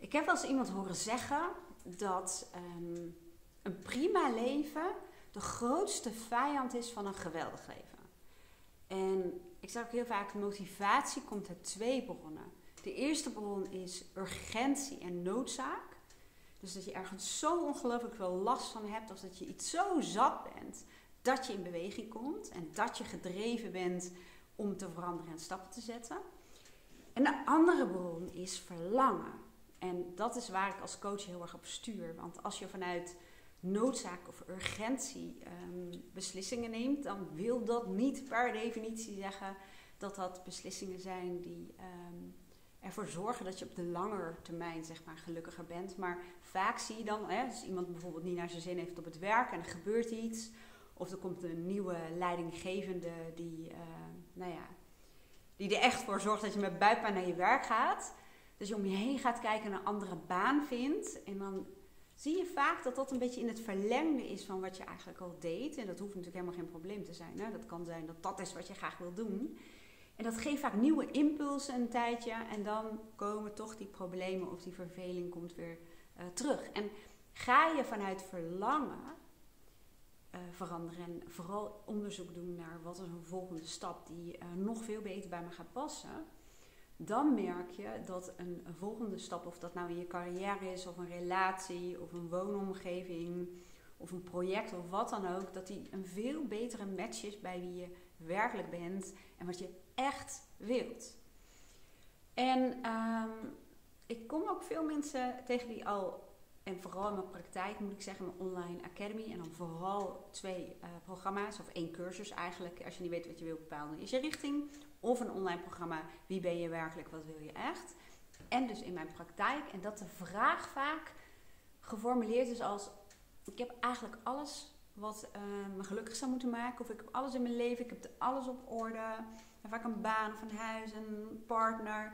Ik heb wel eens iemand horen zeggen dat een prima leven de grootste vijand is van een geweldig leven. En ik zeg ook heel vaak, motivatie komt uit twee bronnen. De eerste bron is urgentie en noodzaak. Dus dat je ergens zo ongelooflijk veel last van hebt, of dat je iets zo zat bent, dat je in beweging komt en dat je gedreven bent om te veranderen en stappen te zetten. En de andere bron is verlangen. En dat is waar ik als coach heel erg op stuur. Want als je vanuit noodzaak of urgentie beslissingen neemt, dan wil dat niet per definitie zeggen dat dat beslissingen zijn die ervoor zorgen dat je op de lange termijn, zeg maar, gelukkiger bent. Maar vaak zie je dan, als iemand bijvoorbeeld niet naar zijn zin heeft op het werk en er gebeurt iets, of er komt een nieuwe leidinggevende die er echt voor zorgt dat je met buikpijn naar je werk gaat. Dat je om je heen gaat kijken en een andere baan vindt. En dan zie je vaak dat dat een beetje in het verlengde is van wat je eigenlijk al deed. En dat hoeft natuurlijk helemaal geen probleem te zijn. Hè? Dat kan zijn dat dat is wat je graag wil doen. En dat geeft vaak nieuwe impulsen een tijdje. En dan komen toch die problemen of die verveling komt weer terug. En ga je vanuit verlangen veranderen. En vooral onderzoek doen naar wat is een volgende stap die nog veel beter bij me gaat passen. Dan merk je dat een volgende stap, of dat nou in je carrière is, of een relatie, of een woonomgeving, of een project, of wat dan ook, dat die een veel betere match is bij wie je werkelijk bent en wat je echt wilt. En ik kom ook veel mensen tegen die al, en vooral in mijn praktijk moet ik zeggen, mijn online academy, en dan vooral 2 programma's, of 1 cursus eigenlijk, als je niet weet wat je wil bepalen, is je richting. Of een online programma, wie ben je werkelijk, wat wil je echt? En dus in mijn praktijk. En dat de vraag vaak geformuleerd is als, ik heb eigenlijk alles wat me gelukkig zou moeten maken. Of ik heb alles in mijn leven, ik heb alles op orde. En vaak een baan of een huis, een partner,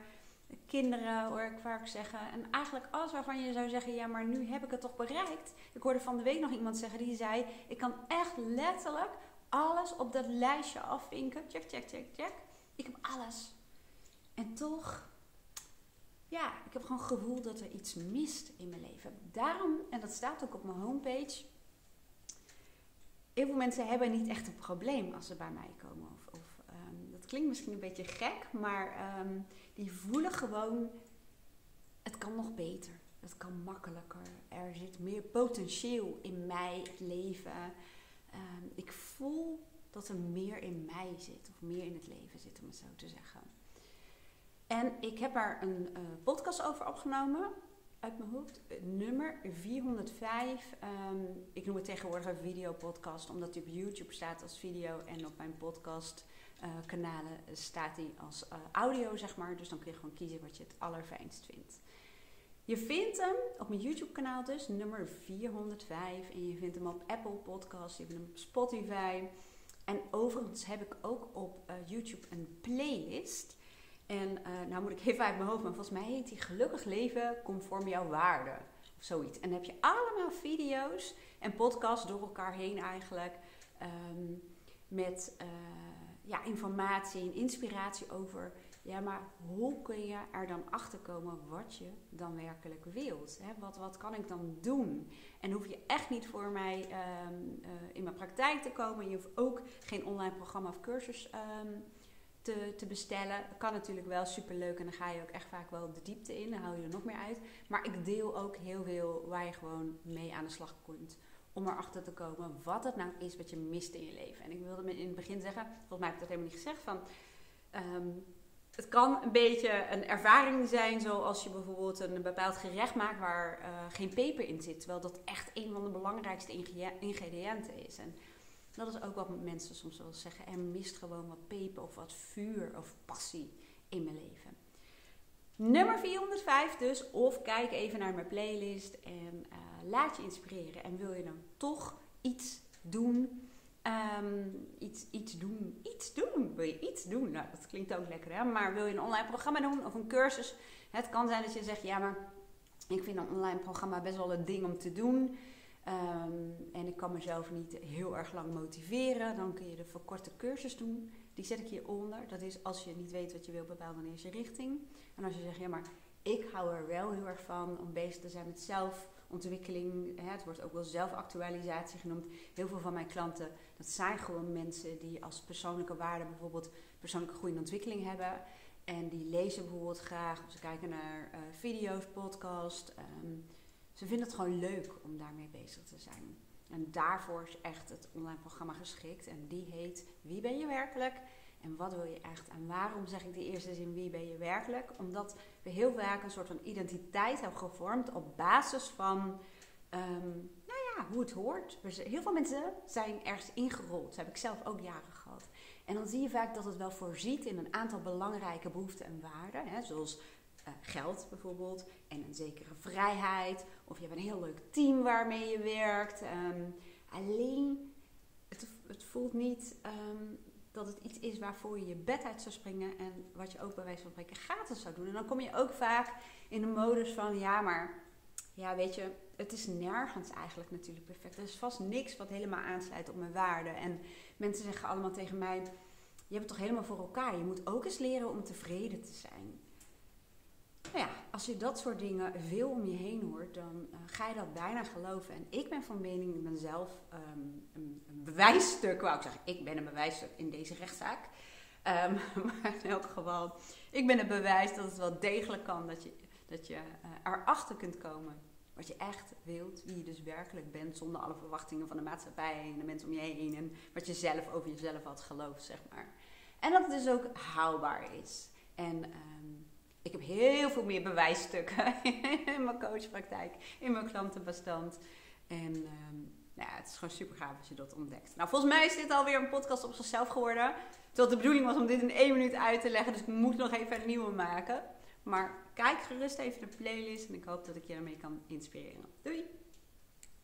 kinderen hoor ik vaak zeggen. En eigenlijk alles waarvan je zou zeggen, ja maar nu heb ik het toch bereikt. Ik hoorde van de week nog iemand zeggen die zei, ik kan echt letterlijk alles op dat lijstje afvinken. Check, check, check, check. Ik heb alles. En toch, ja, ik heb gewoon het gevoel dat er iets mist in mijn leven. Daarom, en dat staat ook op mijn homepage, heel veel mensen hebben niet echt een probleem als ze bij mij komen. Dat klinkt misschien een beetje gek, maar die voelen gewoon, het kan nog beter. Het kan makkelijker. Er zit meer potentieel in mij, het leven. Ik voel dat er meer in mij zit, of meer in het leven zit, om het zo te zeggen. En ik heb daar een podcast over opgenomen, uit mijn hoofd, nummer 405. Ik noem het tegenwoordig een videopodcast, omdat die op YouTube staat als video en op mijn podcastkanalen staat die als audio, zeg maar. Dus dan kun je gewoon kiezen wat je het allerfijnst vindt. Je vindt hem op mijn YouTube-kanaal dus, nummer 405. En je vindt hem op Apple Podcasts, je vindt hem op Spotify. En overigens heb ik ook op YouTube een playlist. En nou moet ik even uit mijn hoofd, maar volgens mij heet die Gelukkig Leven Conform Jouw Waarde. Of zoiets. En dan heb je allemaal video's en podcasts door elkaar heen eigenlijk. Met informatie en inspiratie over, ja maar hoe kun je er dan achter komen wat je dan werkelijk wilt? Hè? Wat kan ik dan doen? En hoef je echt niet voor mij in mijn praktijk te komen. Je hoeft ook geen online programma of cursus te bestellen. Dat kan natuurlijk wel superleuk en dan ga je ook echt vaak wel de diepte in. Dan hou je er nog meer uit. Maar ik deel ook heel veel waar je gewoon mee aan de slag kunt. Om erachter te komen wat het nou is wat je mist in je leven. En ik wilde me in het begin zeggen, volgens mij heb ik dat helemaal niet gezegd, van het kan een beetje een ervaring zijn zoals je bijvoorbeeld een bepaald gerecht maakt waar geen peper in zit. Terwijl dat echt een van de belangrijkste ingrediënten is. En dat is ook wat mensen soms wel zeggen. Er mist gewoon wat peper of wat vuur of passie in mijn leven. Nummer 405 dus. Of kijk even naar mijn playlist en laat je inspireren. En wil je dan toch iets doen? Wil je iets doen? Nou, dat klinkt ook lekker, hè? Maar wil je een online programma doen of een cursus? Het kan zijn dat je zegt, ja, maar ik vind een online programma best wel een ding om te doen. En ik kan mezelf niet heel erg lang motiveren. Dan kun je de verkorte cursus doen. Die zet ik hieronder. Dat is als je niet weet wat je wil, bepaal dan eerst je richting. En als je zegt, ja, maar ik hou er wel heel erg van om bezig te zijn met zelfontwikkeling. Het wordt ook wel zelfactualisatie genoemd. Heel veel van mijn klanten, dat zijn gewoon mensen die als persoonlijke waarde bijvoorbeeld persoonlijke groei en ontwikkeling hebben. En die lezen bijvoorbeeld graag, of ze kijken naar video's, podcasts. Ze vinden het gewoon leuk om daarmee bezig te zijn. En daarvoor is echt het online programma geschikt. En die heet Wie ben je werkelijk? En wat wil je echt? En waarom zeg ik de eerste zin wie ben je werkelijk? Omdat we heel vaak een soort van identiteit hebben gevormd op basis van hoe het hoort. Heel veel mensen zijn ergens ingerold. Dat heb ik zelf ook jaren gehad. En dan zie je vaak dat het wel voorziet in een aantal belangrijke behoeften en waarden. Hè, zoals geld bijvoorbeeld. En een zekere vrijheid. Of je hebt een heel leuk team waarmee je werkt. Alleen, het voelt niet... dat het iets is waarvoor je je bed uit zou springen en wat je ook bij wijze van spreken gratis zou doen. En dan kom je ook vaak in de modus van, weet je, het is nergens eigenlijk natuurlijk perfect. Er is vast niks wat helemaal aansluit op mijn waarde. En mensen zeggen allemaal tegen mij, je hebt het toch helemaal voor elkaar. Je moet ook eens leren om tevreden te zijn. Nou ja, als je dat soort dingen veel om je heen hoort, dan ga je dat bijna geloven. En ik ben van mening, ik ben zelf een bewijsstuk, wou ik zeggen, ik ben een bewijsstuk in deze rechtszaak. Maar in elk geval, ik ben het bewijs dat het wel degelijk kan, dat je erachter kunt komen wat je echt wilt, wie je dus werkelijk bent, zonder alle verwachtingen van de maatschappij en de mensen om je heen en wat je zelf over jezelf had geloofd, zeg maar. En dat het dus ook haalbaar is. En... ik heb heel veel meer bewijsstukken in mijn coachpraktijk, in mijn klantenbestand. En het is gewoon super gaaf als je dat ontdekt. Nou, volgens mij is dit alweer een podcast op zichzelf geworden. Terwijl de bedoeling was om dit in 1 minuut uit te leggen. Dus ik moet nog even een nieuwe maken. Maar kijk gerust even de playlist en ik hoop dat ik je ermee kan inspireren. Doei!